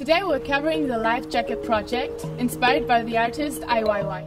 Today we're covering the Life Jacket project, inspired by the artist Ai Wei Wei.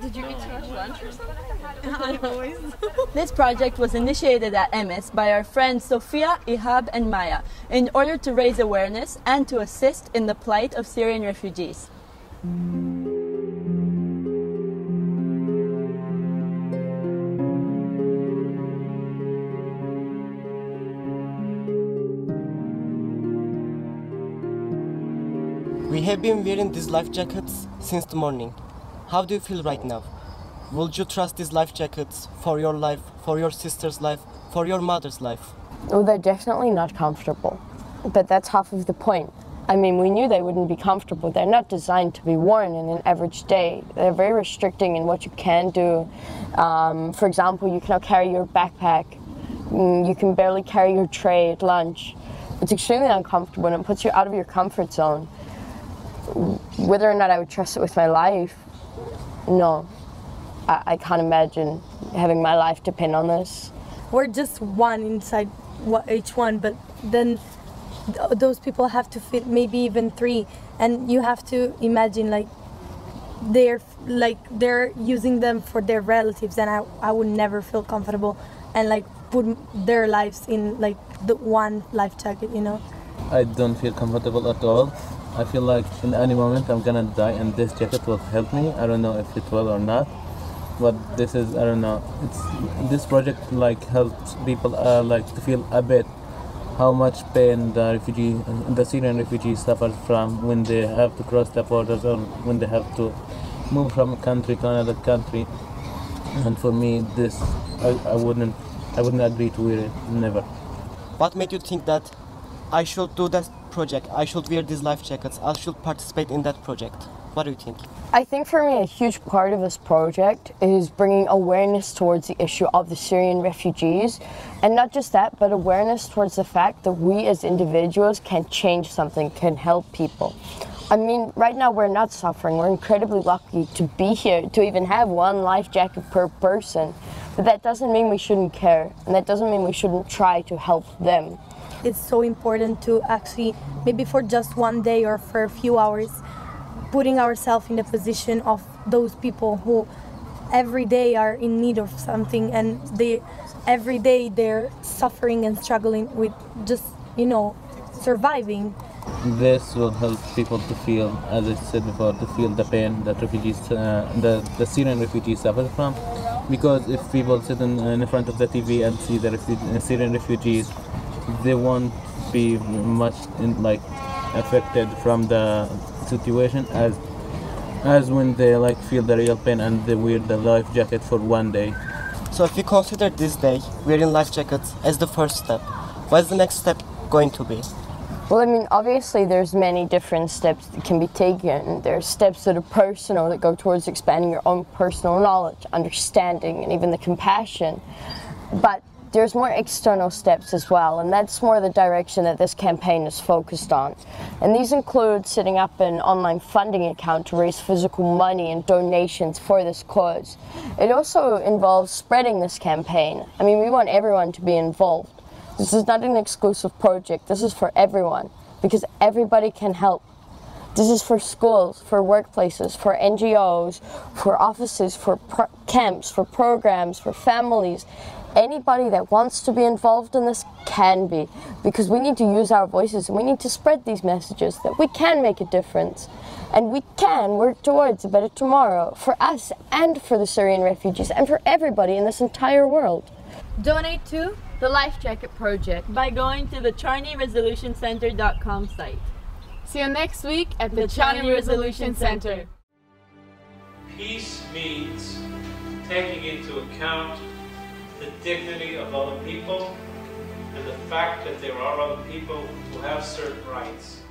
Did you get too much lunch or something? This project was initiated at MS by our friends Sofia, Ihab and Maya in order to raise awareness and to assist in the plight of Syrian refugees. We have been wearing these life jackets since the morning. How do you feel right now? Would you trust these life jackets for your life, for your sister's life, for your mother's life? Well, they're definitely not comfortable, but that's half of the point. I mean, we knew they wouldn't be comfortable. They're not designed to be worn in an average day. They're very restricting in what you can do. For example, you cannot carry your backpack. You can barely carry your tray at lunch. It's extremely uncomfortable and it puts you out of your comfort zone. Whether or not I would trust it with my life, no, I can't imagine having my life depend on this. We're just one inside each one, but then those people have to fit maybe even three, and you have to imagine like they're using them for their relatives, and I would never feel comfortable and like put their lives in like the one life jacket, you know. I don't feel comfortable at all. I feel like in any moment I'm gonna die and this jacket will help me. I don't know if it will or not, but this is, I don't know, this project like helps people like to feel a bit how much pain the Syrian refugees suffer from when they have to cross the borders or when they have to move from a country to another country. And for me this, I wouldn't agree to wear it, never. What made you think that I should do that project? I should wear these life jackets. I should participate in that project. What do you think? I think for me a huge part of this project is bringing awareness towards the issue of the Syrian refugees, and not just that, but awareness towards the fact that we as individuals can change something, can help people. I mean, right now we're not suffering. We're incredibly lucky to be here, to even have one life jacket per person, but that doesn't mean we shouldn't care, and that doesn't mean we shouldn't try to help them. It's so important to actually, maybe for just one day or for a few hours, putting ourselves in the position of those people who every day are in need of something, and every day they're suffering and struggling with just, you know, surviving. This will help people to feel, as I said before, to feel the pain that refugees, the Syrian refugees suffer from. Because if people sit in front of the TV and see the Syrian refugees, they won't be much affected from the situation as when they like feel the real pain and they wear the life jacket for one day. So if you consider this day wearing life jackets as the first step, what's the next step going to be? Well, I mean, obviously there's many different steps that can be taken. There's steps that are personal, that go towards expanding your own personal knowledge, understanding, and even the compassion. But there's more external steps as well, and that's more the direction that this campaign is focused on. And these include setting up an online funding account to raise physical money and donations for this cause. It also involves spreading this campaign. I mean, we want everyone to be involved. This is not an exclusive project. This is for everyone, because everybody can help. This is for schools, for workplaces, for NGOs, for offices, for camps, for programs, for families. Anybody that wants to be involved in this can be, because we need to use our voices and we need to spread these messages that we can make a difference and we can work towards a better tomorrow for us and for the Syrian refugees and for everybody in this entire world. Donate to the Life Jacket Project by going to the CharneyResolutionCenter.com site. See you next week at the Charney Resolution Center. Peace means taking into account the dignity of other people and the fact that there are other people who have certain rights.